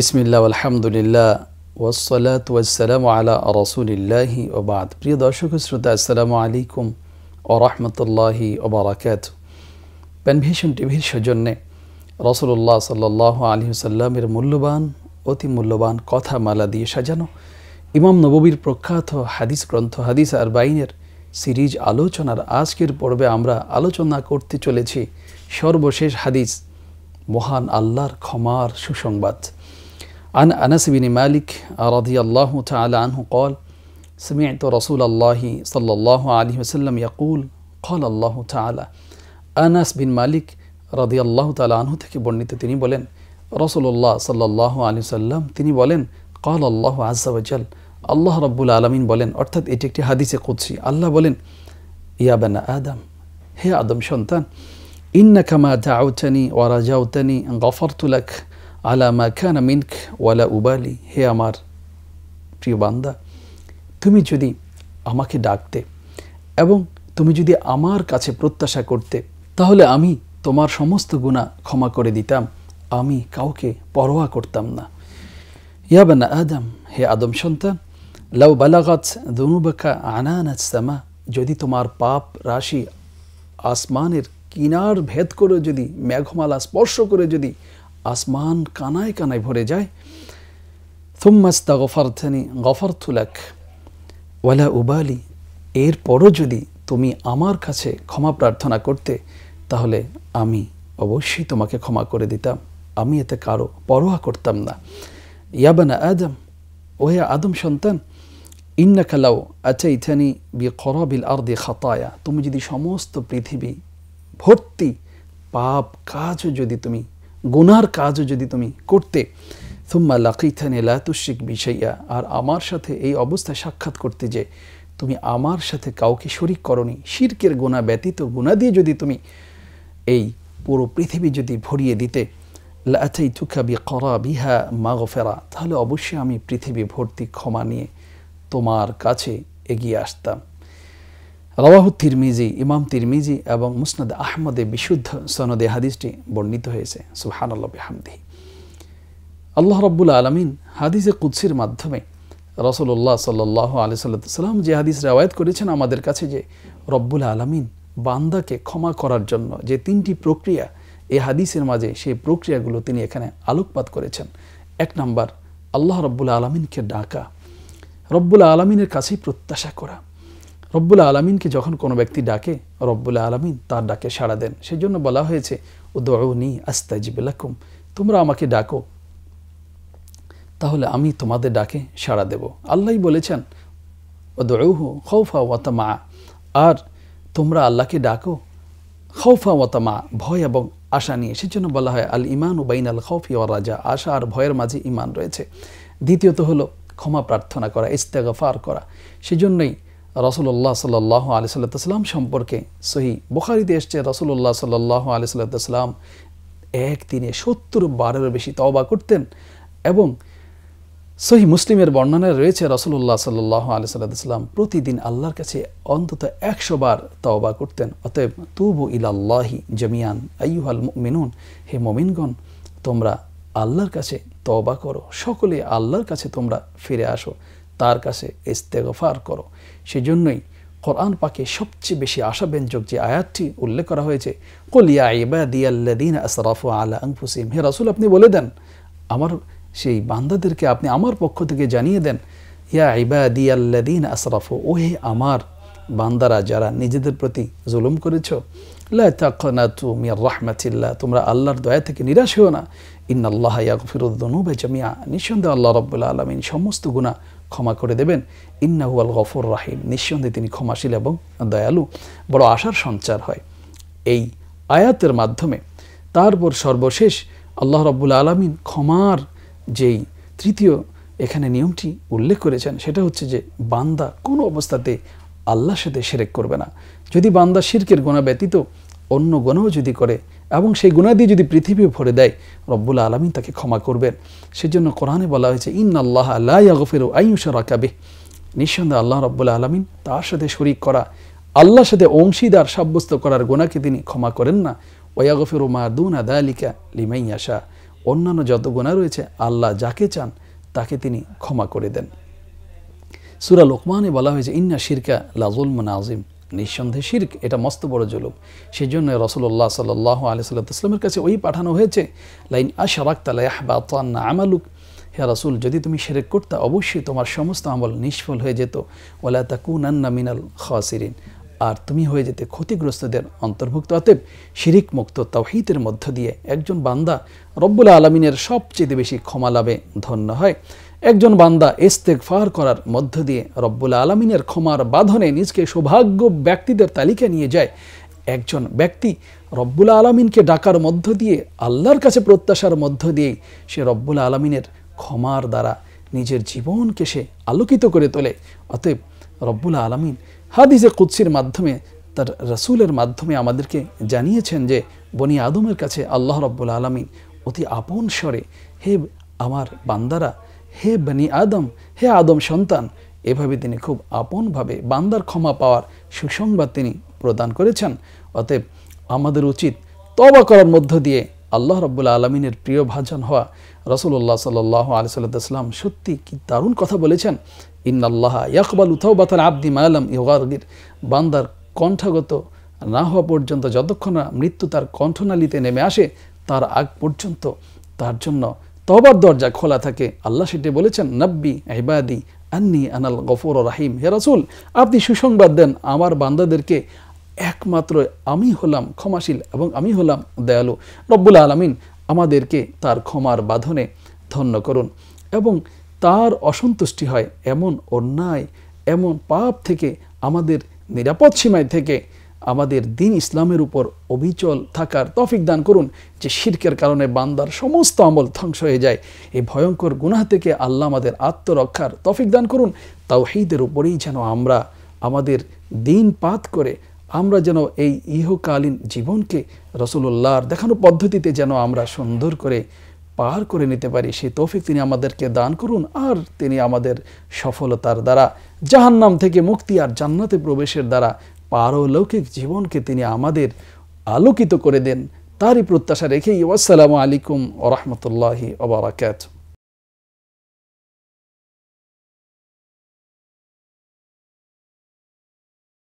بسم الله والحمد لله والصلاة والسلام على رسول الله وبعد প্রিয় দর্শক শ্রোতা আসসালামু আলাইকুম ওয়া রাহমাতুল্লাহি ওয়া বারাকাতু প্যানভিশন টিভির সৌজন্যে রাসূলুল্লাহ সাল্লাল্লাহু আলাইহি ওয়াসাল্লামের মূল্যবান অতি মূল্যবান কথামালা দিয়ে সাজানো ইমাম নববীর প্রখ্যাত হাদিস গ্রন্থ হাদিস 40 এর সিরিজ আলোচনার আজকের পর্বে আমরা আলোচনা করতে চলেছি সর্বশেষ হাদিস মহান আল্লাহর ক্ষমার সুসংবাদ عن أنس بن مالك رضي الله تعالى عنه قال سمعت رسول الله صلى الله عليه وسلم يقول قال الله تعالى أنس بن مالك رضي الله تعالى عنه تكبرنيت تني بولن رسول الله صلى الله عليه وسلم تني بولن قال الله عز وجل الله رب العالمين بولن أرتد إتكتي حديث قدسي الله بولن يا بني آدم هي آدم شنتان إنك ما دعوتني ورجوتني غفرت لك على ما كان منك ولا أبالي هي আমার প্রিয় বান্দা তুমি যদি আমাকে ডাকতে এবং তুমি যদি আমার কাছে প্রত্যাশা করতে তাহলে আমি তোমার সমস্ত গুনাহ ক্ষমা করে দিতাম আমি কাউকে পরোয়া করতাম না يا بني آدم هي আদম সন্তান لو بلغت ذنوبك عنان السماء যদি তোমার পাপ রাশি আসমানের কিনার ভেদ করে যদি মেঘমালা স্পর্শ করে যদি আসমান কানায় কানায় ভরে যায় ثم استغفرتني غفرت لك ولا أبالي এরপরও যদি তুমি আমার কাছে ক্ষমা প্রার্থনা করতে তাহলে আমি অবশ্যই তোমাকে ক্ষমা করে দিতাম আমি এতে কারো পরোয়া করতাম না يا بني آدم وهي আদম সন্তান إنك لو أتيتني بقراب الأرض خطايا তুমি যদি সমস্ত পৃথিবী ভর্তি পাপ কাজ যদি তুমি গুনার কাজও যদি তুমি করতে সুম্মা লাকিতানি লা তুশরিক বিশাইয়া আর আমার সাথে এই অবস্থায় সাক্ষাৎ করতে যে তুমি আমার সাথে কাউকে শরীক করনি শিরকের গুনাহ ব্যতীত গুনাহ দিয়ে যদি তুমি এই পুরো পৃথিবী যদি ভরিয়ে দিতে লা আতাইতুকা বিকরাবিহা মাগফিরা তাহলে অবশ্যই আমি পৃথিবী ভর্তি ক্ষমা নিয়ে তোমার কাছে এগিয়ে আসতাম রাওয়াহু তিরমিজি ইমাম তিরমিজি এবং মুসনাদ আহমদে বিশুদ্ধ সনদে হাদিসটি বর্ণিত হয়েছে সুবহানাল্লাহ বিহামদিহি আল্লাহ রাব্বুল আলামিন হাদিসে কুদসির মাধ্যমে রাসূলুল্লাহ সাল্লাল্লাহু আলাইহি ওয়াসাল্লাম যে হাদিস রওয়ায়াত করেছেন আমাদের কাছে যে রব্বুল আলামিন বান্দাকে ক্ষমা করার জন্য যে তিনটি প্রক্রিয়া এই হাদিসের মাঝে সেই প্রক্রিয়াগুলো তিনি এখানে আলোকপাত করেছেন এক নাম্বার আল্লাহ রাব্বুল আলামিনকে ডাকা রব্বুল আলামিনের কাছে প্রত্যাশা করা রব্বুল আলামিনকে যখন কোনো ব্যক্তি ডাকে রব্বুল আলামিন তার ডাকে সাড়া দেন সেজন্য বলা হয়েছে উদউনি আস্তাজিব লাকুম তোমরা আমাকে ডাকো তাহলে আমি তোমাদের ডাকে সাড়া দেব আল্লাহই বলেছেন উদউহু খাওফা ওয়া তামা আর তোমরা আল্লাহকে ডাকো খাওফা ওয়া তামা ভয় এবং আশা নিয়ে সেজন্য বলা হয় আল ঈমানু বাইনাল খাওফি ওয়া রাজা আশা আর ভয়ের মাঝে ঈমান রয়েছে দ্বিতীয়ত হলো ক্ষমা প্রার্থনা করা ইস্তেগফার করা সেজন্যই রাসূলুল্লাহ সাল্লাল্লাহু আলাইহি ওয়াসাল্লাম সম্পর্কে সহিহ বুখারীতে এসেছে রাসূলুল্লাহ সাল্লাল্লাহু আলাইহি ওয়াসাল্লাম এক দিনে 70 বারের বেশি তওবা করতেন এবং সহিহ মুসলিমের বর্ণনায় রয়েছে রাসূলুল্লাহ সাল্লাল্লাহু আলাইহি ওয়াসাল্লাম প্রতিদিন আল্লাহর কাছে অন্তত 100 বার তওবা করতেন অতএব তুবু ইলাল্লাহি জামিয়ান আইয়ুহাল মুমিনুন হে মুমিনগণ তোমরা আল্লাহর কাছে তওবা করো সকলে আল্লাহর কাছে তোমরা ফিরে আসো তার কাছে ইস্তেগফার করো সেজন্যই কোরআন পাকে সবচেয়ে বেশি আশাব্যঞ্জক যে আয়াতটি উল্লেখ করা হয়েছে কুল ইয়া ইবাদিয়াল্লাযিনা আসরাফু আলা আনফুসিহিম হে রাসূল আপনি বলে দেন আমার সেই বান্দাদেরকে আপনি আমার পক্ষ থেকে জানিয়ে দেন ইয়া ইবাদিয়াল্লাযিনা আসরাফু ওহে আমার বান্দারা যারা নিজেদের প্রতি জুলুম করেছো লা তাকনাতু মিন রাহমাতিল্লাহ তোমরা আল্লাহর দয়া থেকে নিরাশ হও না ইন্নাল্লাহা ইয়াগফিরুয যুনুবা জামিআ নিঃসন্দেহে আল্লাহ রাব্বুল আলামিন সমস্ত গুনাহ ক্ষমা করে দেবেন ইন্নাহু আল গফুর রাহিম নিঃসন্দেহে তিনি ক্ষমাশীল এবং দয়ালু বড় আশার সঞ্চার হয় এই আয়াতের মাধ্যমে তারপর সর্বশেষ আল্লাহ রাব্বুল আলামিন ক্ষমার যেই তৃতীয় এখানে নিয়মটি উল্লেখ করেছেন সেটা হচ্ছে যে বান্দা কোন অবস্থাতে আল্লাহর সাথে শিরক করবে না যদি বান্দা শিরকের গুনাহ ব্যতীত অন্য গুনাহও যদি করে এবং সেই গুনাহ দিয়ে যদি পৃথিবী ভরে দেয় রব্বুল আলামিন তাকে ক্ষমা করবেন সেজন্য কোরআনে বলা হয়েছে ইন্নাল্লাহা লা ইয়াগফিরু আইয়ুশরাকা বিহি নিঃসন্দেহে আল্লাহ রব্বুল আলামিন তার সাথে শরীক করা আল্লাহর সাথে অংশীদার সাব্যস্ত করার গুনাহকে তিনি ক্ষমা করেন না ওয়া ইয়াগফিরু মা দুনা যালিকা লিমান ইয়াশা অন্যান্য যত গুনাহ রয়েছে আল্লাহ যাকে চান তাকে তিনি ক্ষমা করে দেন। সূরা লোকমানে বলা হয়েছে ইন্না শিরকা লা যুলমুন আযীম, নিঃসন্দেহে শিরক এটা মস্ত বড় জুলুম। সেজন্য রাসূলুল্লাহ সাল্লাল্লাহু আলাইহি ওয়াসাল্লামের কাছে ওই পাঠানো হয়েছে লাইন আশরাকতা লা ইয়াহবাতান্না আমালুক, হে রাসূল যদি তুমি শিরক করতে অবশ্যই তোমার সমস্ত আমল নিষ্ফল হয়ে যেত। ওয়ালা তাকুনান্না মিনাল খাসিরিন, আর তুমি হয়ে যেতে ক্ষতিগ্রস্তদের অন্তর্ভুক্ত। অতএব শিরিক মুক্ত তাওহীদের মধ্য দিয়ে একজন বান্দা রব্বুল আলামিনের সবচেয়ে বেশি ক্ষমা লাভে ধন্য হয়। একজন বান্দা ইস্তেগফার করার মধ্য দিয়ে রব্বুল আলামিনের ক্ষমার বাঁধনে নিজকে সৌভাগ্য ব্যক্তিদের তালিকা নিয়ে যায়। একজন ব্যক্তি রব্বুল আলামিনকে ডাকার মধ্য দিয়ে আল্লাহর কাছে প্রত্যাশার মধ্য দিয়ে সে রব্বুল আলামিনের ক্ষমার দ্বারা নিজের জীবনকে সে আলোকিত করে তোলে। অতএব রব্বুল আলামিন হাদিসে কুদসির মাধ্যমে তার রাসূলের মাধ্যমে আমাদেরকে জানিয়েছেন যে বনি আদমের কাছে আল্লাহ রব্বুল আলামিন অতি আপন স্বরে, হে আমার বান্দারা, হে বনি আদম, হে আদম সন্তান, এভাবে তিনি খুব আপনভাবে বান্দার ক্ষমা পাওয়ার সুসংবাদ তিনি প্রদান করেছেন। অতএব আমাদের উচিত তওবা করার মধ্য দিয়ে আল্লাহ রব্বুল আলামিনের প্রিয় ভাজন হওয়া। রাসূলুল্লাহ সাল্লাল্লাহু আলাইহি ওয়াসাল্লাম সত্যি কি দারুণ কথা বলেছেন, ইন্নাল্লাহা ইয়াকবালু তাওবাতাল আবদি মা লাম ইগারগির, বান্দার কণ্ঠগত না হওয়া পর্যন্ত যতক্ষণ না মৃত্যু তার কণ্ঠনালীতে নেমে আসে তার আগ পর্যন্ত তার জন্য তওবার দরজা খোলা থাকে। আল্লাহ সেটি বলেছেন নব্বি ইবাদি আন্নি আনাল গফুর রাহিম, হে রাসূল আপনি সুসংবাদ দেন আমার বান্দাদেরকে একমাত্র আমি হলাম ক্ষমাশীল এবং আমি হলাম দয়ালু। রব্বুল আলামিন আমাদেরকে তার ক্ষমার বাঁধনে ধন্য করুন এবং তার অসন্তুষ্টি হয় এমন অন্যায় এমন পাপ থেকে আমাদের নিরাপদ সীমায় থেকে আমাদের দিন ইসলামের উপর অবিচল থাকার তৌফিক দান করুন। যে শিরকের কারণে বান্দার সমস্ত আমল ধ্বংস হয়ে যায় এই ভয়ঙ্কর গুনাহ থেকে আল্লাহ আমাদের আত্মরক্ষার তৌফিক দান করুন। তাওহীদের উপরেই যেন আমরা আমাদের দিন পাত করে আমরা যেন এই ইহকালীন জীবনকে রাসূলুল্লাহর দেখানো পদ্ধতিতে যেন আমরা সুন্দর করে পার করে নিতে পারি সেই তৌফিক তিনি আমাদেরকে দান করুন। আর তিনি আমাদের সফলতার দ্বারা জাহান্নাম থেকে মুক্তি আর জান্নাতে প্রবেশের দ্বারা পারলৌকিক জীবনকে তিনি আমাদের আলোকিত করে দেন তারই প্রত্যাশা রেখেই আসসালামু আলাইকুম ওয়া রাহমাতুল্লাহি ওয়া বারাকাতুহু।